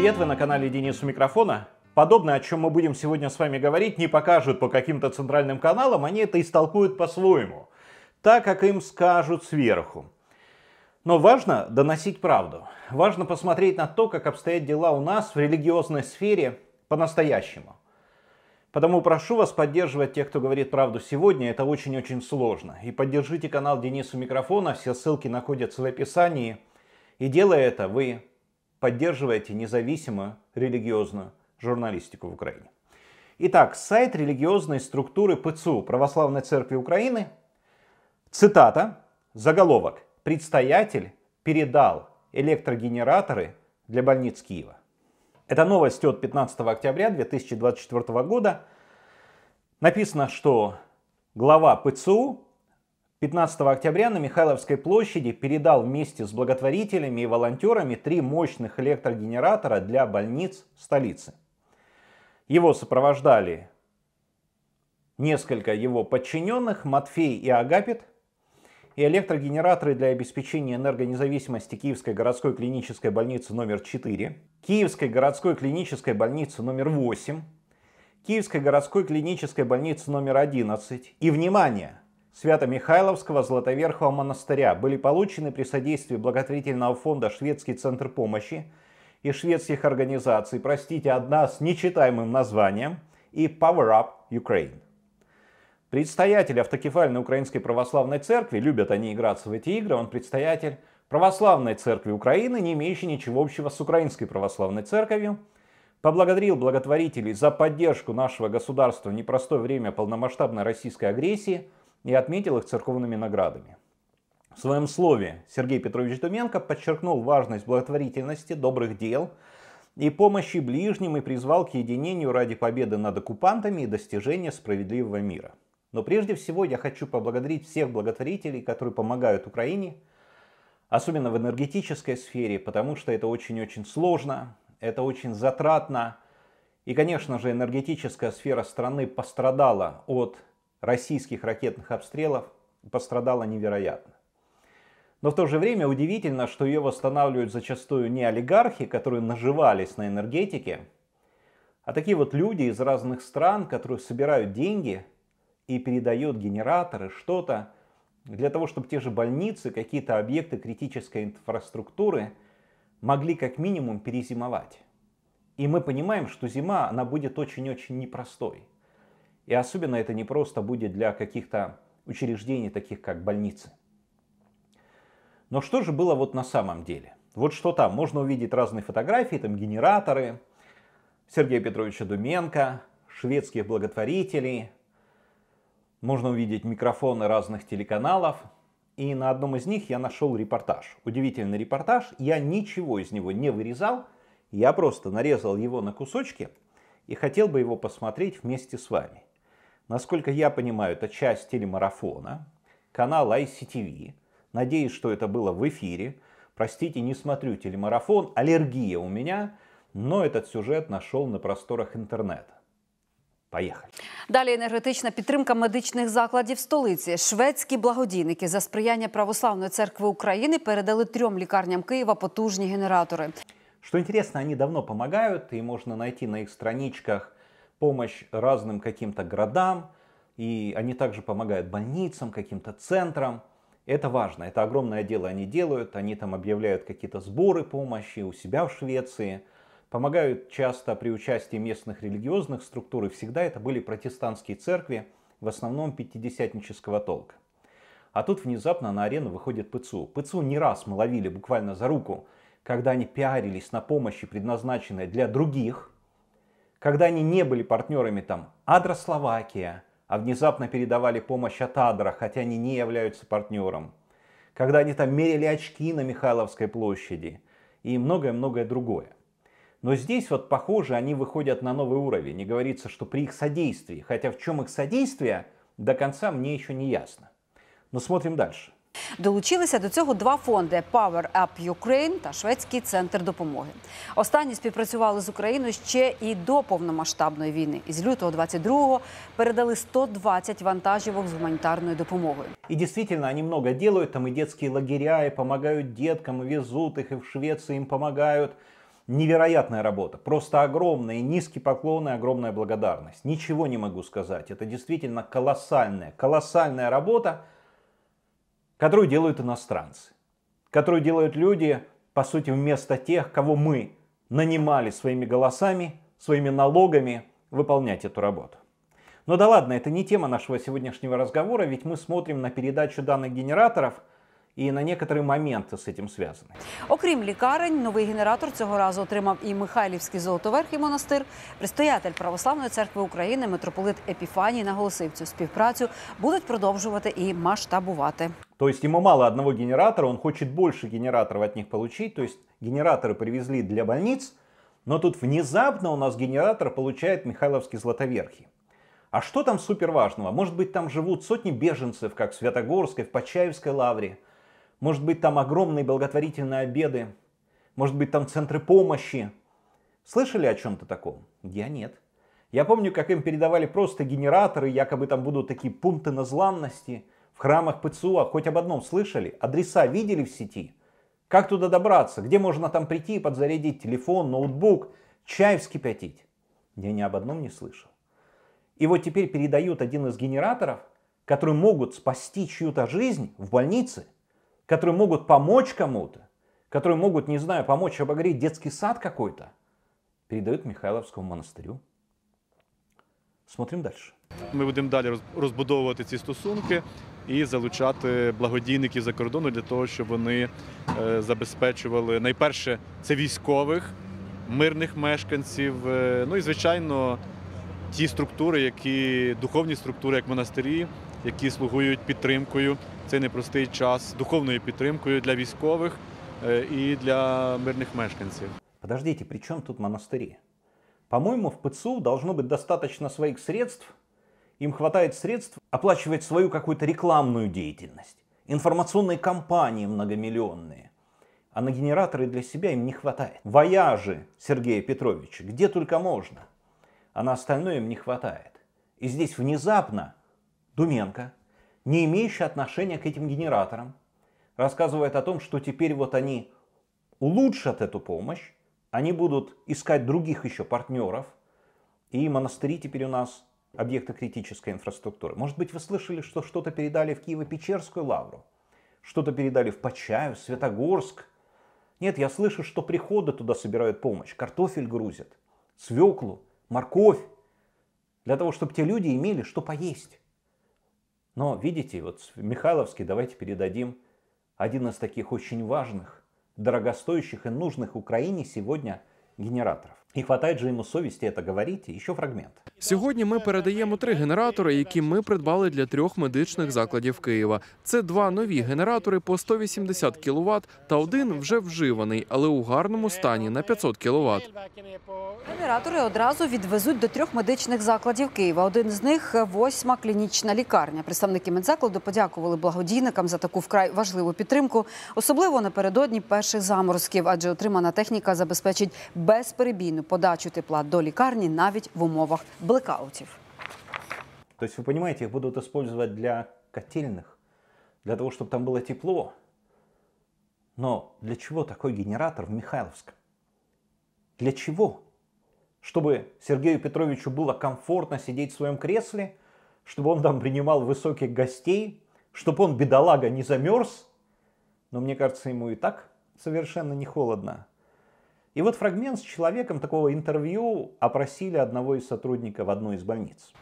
Привет, вы на канале Денис у микрофона. Подобное, о чем мы будем сегодня с вами говорить, не покажут по каким-то центральным каналам, они это истолкуют по-своему, так, как им скажут сверху. Но важно доносить правду. Важно посмотреть на то, как обстоят дела у нас в религиозной сфере по-настоящему. Потому прошу вас поддерживать тех, кто говорит правду сегодня, это очень-очень сложно. И поддержите канал Денису Микрофона, все ссылки находятся в описании. И делая это, вы поддерживаете независимую религиозную журналистику в Украине. Итак, сайт религиозной структуры ПЦУ Православной Церкви Украины, цитата, заголовок. Предстоятель передал электрогенераторы для больниц Киева. Это новость от 15 октября 2024 года. Написано, что глава ПЦУ 15 октября на Михайловской площади передал вместе с благотворителями и волонтерами 3 мощных электрогенератора для больниц столицы. Его сопровождали несколько его подчиненных, Матфей и Агапит. И электрогенераторы для обеспечения энергонезависимости Киевской городской клинической больницы номер 4, Киевской городской клинической больницы номер 8, Киевской городской клинической больницы номер 11 и, внимание, Свято-Михайловского Золотоверхого монастыря были получены при содействии благотворительного фонда «Шведский Центр Помощи» и шведских организаций, простите, одна с нечитаемым названием, и Power Up Ukraine. Предстоятель автокефальной Украинской Православной Церкви, любят они играться в эти игры, он предстоятель Православной Церкви Украины, не имеющий ничего общего с Украинской Православной Церковью, поблагодарил благотворителей за поддержку нашего государства в непростое время полномасштабной российской агрессии и отметил их церковными наградами. В своем слове Сергей Петрович Думенко подчеркнул важность благотворительности, добрых дел и помощи ближним и призвал к единению ради победы над оккупантами и достижения справедливого мира. Но прежде всего я хочу поблагодарить всех благотворителей, которые помогают Украине, особенно в энергетической сфере, потому что это очень-очень сложно, это очень затратно. И, конечно же, энергетическая сфера страны пострадала от российских ракетных обстрелов, пострадала невероятно. Но в то же время удивительно, что ее восстанавливают зачастую не олигархи, которые наживались на энергетике, а такие вот люди из разных стран, которые собирают деньги и передает генераторы, что-то, для того, чтобы те же больницы, какие-то объекты критической инфраструктуры могли как минимум перезимовать. И мы понимаем, что зима, она будет очень-очень непростой. И особенно это не просто будет для каких-то учреждений, таких как больницы. Но что же было вот на самом деле? Вот что там, можно увидеть разные фотографии, там генераторы, Сергея Петровича Думенко, шведских благотворителей. Можно увидеть микрофоны разных телеканалов. И на одном из них я нашел репортаж. Удивительный репортаж. Я ничего из него не вырезал. Я просто нарезал его на кусочки и хотел бы его посмотреть вместе с вами. Насколько я понимаю, это часть телемарафона, канал ICTV. Надеюсь, что это было в эфире. Простите, не смотрю телемарафон, аллергия у меня. Но этот сюжет нашел на просторах интернета. Поїхали. Далі енергетична підтримка медичних закладів столиці. Шведські благодійники за сприяння Православної Церкви України передали 3 лікарням Києва потужні генератори. Що цікаво, вони давно допомагають, і можна знайти на їх страничках допомогу різним яким-то городам, і вони також допомагають больницям, яким-то центрам. Це важливо, це огромне діло вони роблять, вони там об'являють якісь збори допомоги у себе в Швеції. Помогают часто при участии местных религиозных структур, и всегда это были протестантские церкви, в основном пятидесятнического толка. А тут внезапно на арену выходит ПЦУ. ПЦУ не раз мы ловили буквально за руку, когда они пиарились на помощи, предназначенной для других, когда они не были партнерами там Адра Словакия, а внезапно передавали помощь от Адра, хотя они не являются партнером, когда они там мерили очки на Михайловской площади и многое-многое другое. Но здесь вот, похоже, они выходят на новый уровень. И говорится, что при их содействии, хотя в чем их содействие, до конца мне еще не ясно. Но смотрим дальше. Долучилися до цього 2 фонди – Power Up Ukraine та Шведський центр допомоги. Останні співпрацювали з Україною ще і до повномасштабної війни. Із лютого 22-го передали 120 вантажівок з гуманітарною допомогою. І дійсно, вони багато роблять, там і дитячі лагеря, і допомагають діткам, і везуть їх, і в Швеції їм допомагають. Невероятная работа, просто огромная, низкий поклон и огромная благодарность. Ничего не могу сказать, это действительно колоссальная работа, которую делают иностранцы, которую делают люди, по сути, вместо тех, кого мы нанимали своими голосами, своими налогами выполнять эту работу. Но да ладно, это не тема нашего сегодняшнего разговора, ведь мы смотрим на передачу данных генераторов, і на деякі моменти з цим зв'язані. Окрім лікарень, новий генератор цього разу отримав і Михайлівський Золотоверхий монастир. Предстоятель Православної Церкви України митрополит Епіфаній наголосив, цю співпрацю будуть продовжувати і масштабувати. Тобто йому мало одного генератора, він хоче більше генераторів від них отримати. Тобто генератори привезли для больниць, але тут внезапно у нас генератор отримує Михайлівський Золотоверхий. А що там суперважного? Може бути, там живуть сотні біженців, як в Святогорській, в Почаївській лаврі. Может быть, там огромные благотворительные обеды. Может быть, там центры помощи. Слышали о чем-то таком? Я нет. Я помню, как им передавали просто генераторы, якобы там будут такие пункты назламности в храмах ПЦУА. Хоть об одном слышали? Адреса видели в сети? Как туда добраться? Где можно там прийти и подзарядить телефон, ноутбук, чай вскипятить? Я ни об одном не слышал. И вот теперь передают один из генераторов, которые могут спасти чью-то жизнь в больнице, которые могут помочь кому-то, которые могут, не знаю, помочь обогреть детский сад какой-то, передают Михайловскому монастырю. Смотрим дальше. Ми будемо далі розбудовувати ці стосунки і залучати благодійників за кордону для того, щоб вони забезпечували найперше це військових, мирних мешканців, ну і звичайно ті структури, які духовні структури, як монастирі, які слугують підтримкою. Це непростий час духовною підтримкою для військових і для мирних мешканців. Подождите, при чому тут монастирі? По-моєму, в ПЦУ должно быть достаточно своих средств. Им хватает средств оплачивать свою какую-то рекламную деятельность. Информационные кампании многомиллионные. А на генераторы для себя им не хватает. Вояжи Сергея Петровича, где только можно. А на остальное им не хватает. И здесь внезапно Думенко, не имеющий отношения к этим генераторам, рассказывает о том, что теперь вот они улучшат эту помощь, они будут искать других еще партнеров, и монастыри теперь у нас объекты критической инфраструктуры. Может быть, вы слышали, что что-то передали в Киево-Печерскую лавру, что-то передали в Почаев, Святогорск. Нет, я слышу, что приходы туда собирают помощь, картофель грузят, свеклу, морковь, для того, чтобы те люди имели что поесть. Но, видите, вот Михайловский давайте передадим один из таких очень важных, дорогостоящих и нужных Украине сегодня генераторов. І хватає же йому совісті це говорити. Ще фрагмент. Сьогодні ми передаємо 3 генератори, які ми придбали для 3 медичних закладів Києва. Це 2 нові генератори по 180 кВт та один вже вживаний, але у гарному стані на 500 кВт. Генератори одразу відвезуть до 3 медичних закладів Києва. Один з них – 8-ма клінічна лікарня. Представники медзакладу подякували благодійникам за таку вкрай важливу підтримку, особливо напередодні перших заморозків, адже отримана техніка забезпечить безперебійну подачу тепла до лікарні навіть в умовах блекаутів. То есть, вы понимаете, их будут использовать для котельных, для того, чтобы там было тепло. Но для чего такой генератор в Михайловском? Для чего? Чтобы Сергею Петровичу было комфортно сидеть в своем кресле, чтобы он там принимал высоких гостей, чтобы он, бедолага, не замерз. Но мне кажется, ему и так совершенно не холодно. И вот фрагмент с человеком такого интервью опросили одного из сотрудников одной из больниц.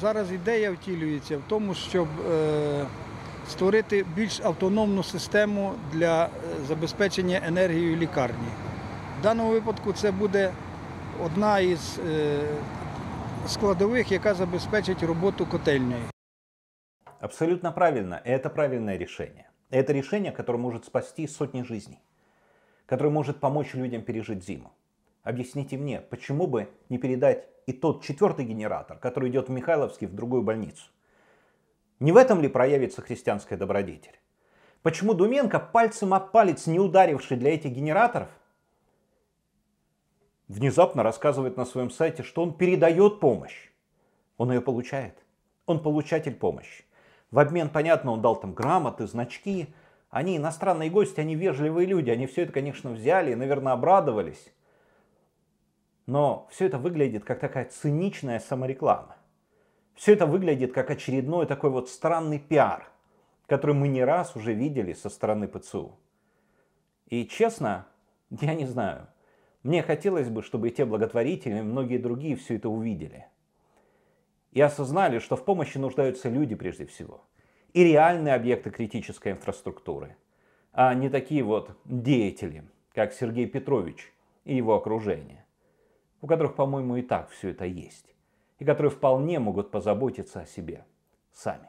Зараз ідея втілюється в тому, щоб створити більш автономну систему для забезпечення енергією лікарні. В даному випадку це буде одна із складових, яка забезпечить роботу котельної. Абсолютно правильно. Это правильное решение. Это решение, которое может спасти сотни жизней, который может помочь людям пережить зиму. Объясните мне, почему бы не передать и тот 4-й генератор, который идет в Михайловский, в другую больницу? Не в этом ли проявится христианская добродетель? Почему Думенко, пальцем о палец не ударивший для этих генераторов, внезапно рассказывает на своем сайте, что он передает помощь? Он ее получает. Он получатель помощи. В обмен, понятно, он дал там грамоты, значки, Они иностранные гости, они вежливые люди, они все это, конечно, взяли и, наверное, обрадовались. Но все это выглядит как такая циничная самореклама. Все это выглядит как очередной такой вот странный пиар, который мы не раз уже видели со стороны ПЦУ. И честно, я не знаю, мне хотелось бы, чтобы и те благотворители, и многие другие все это увидели. И осознали, что в помощи нуждаются люди прежде всего. И реальные объекты критической инфраструктуры. А не такие вот деятели, как Сергей Петрович и его окружение. У которых, по-моему, и так все это есть. И которые вполне могут позаботиться о себе сами.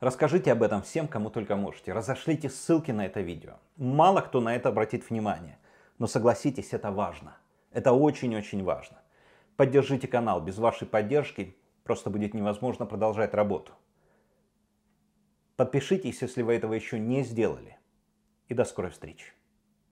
Расскажите об этом всем, кому только можете. Разошлите ссылки на это видео. Мало кто на это обратит внимание. Но согласитесь, это важно. Это очень-очень важно. Поддержите канал. Без вашей поддержки просто будет невозможно продолжать работу. Подпишитесь, если вы этого еще не сделали. И до скорой встречи.